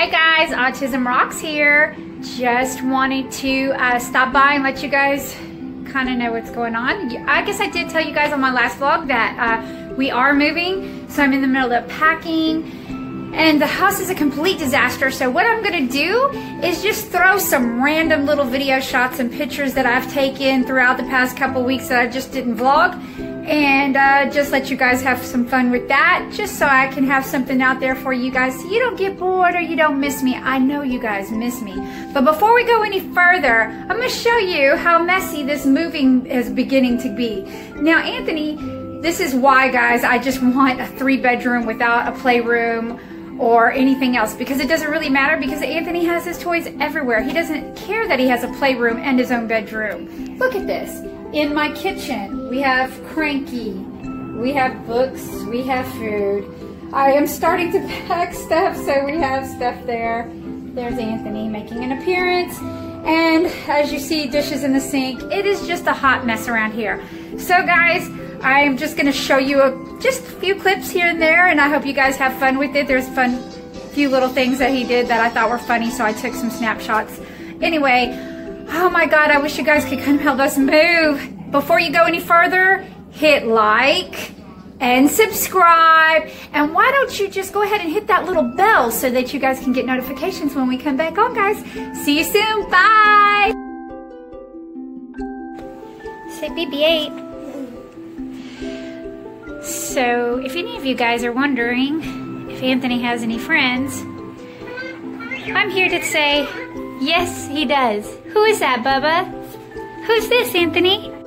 Hey guys, Autism Rocks here. Just wanted to stop by and let you guys kind of know what's going on. I guess I did tell you guys on my last vlog that we are moving, so I'm in the middle of packing and the house is a complete disaster. So what I'm gonna do is just throw some random little video shots and pictures that I've taken throughout the past couple weeks that I just didn't vlog, and just let you guys have some fun with that, just so I can have something out there for you guys so you don't get bored or you don't miss me. I know you guys miss me. But before we go any further, I'm going to show you how messy this moving is beginning to be. Now, Anthony, this is why, guys, I just want a 3-bedroom without a playroom or anything else, because it doesn't really matter, because Anthony has his toys everywhere. He doesn't care that he has a playroom and his own bedroom. Look at this. In my kitchen, we have Cranky, we have books, we have food. I am starting to pack stuff, so we have stuff there. There's Anthony making an appearance. And as you see, dishes in the sink. It is just a hot mess around here. So guys, I'm just gonna show you just a few clips here and there, and I hope you guys have fun with it. There's few little things that he did that I thought were funny, so I took some snapshots. Anyway, oh my God, I wish you guys could come help us move. Before you go any further, hit like and subscribe. And why don't you just go ahead and hit that little bell so that you guys can get notifications when we come back on, guys. See you soon, bye. Say BB8. So if any of you guys are wondering if Anthony has any friends, I'm here to say, yes, he does. Who is that, Bubba? Who's this, Anthony?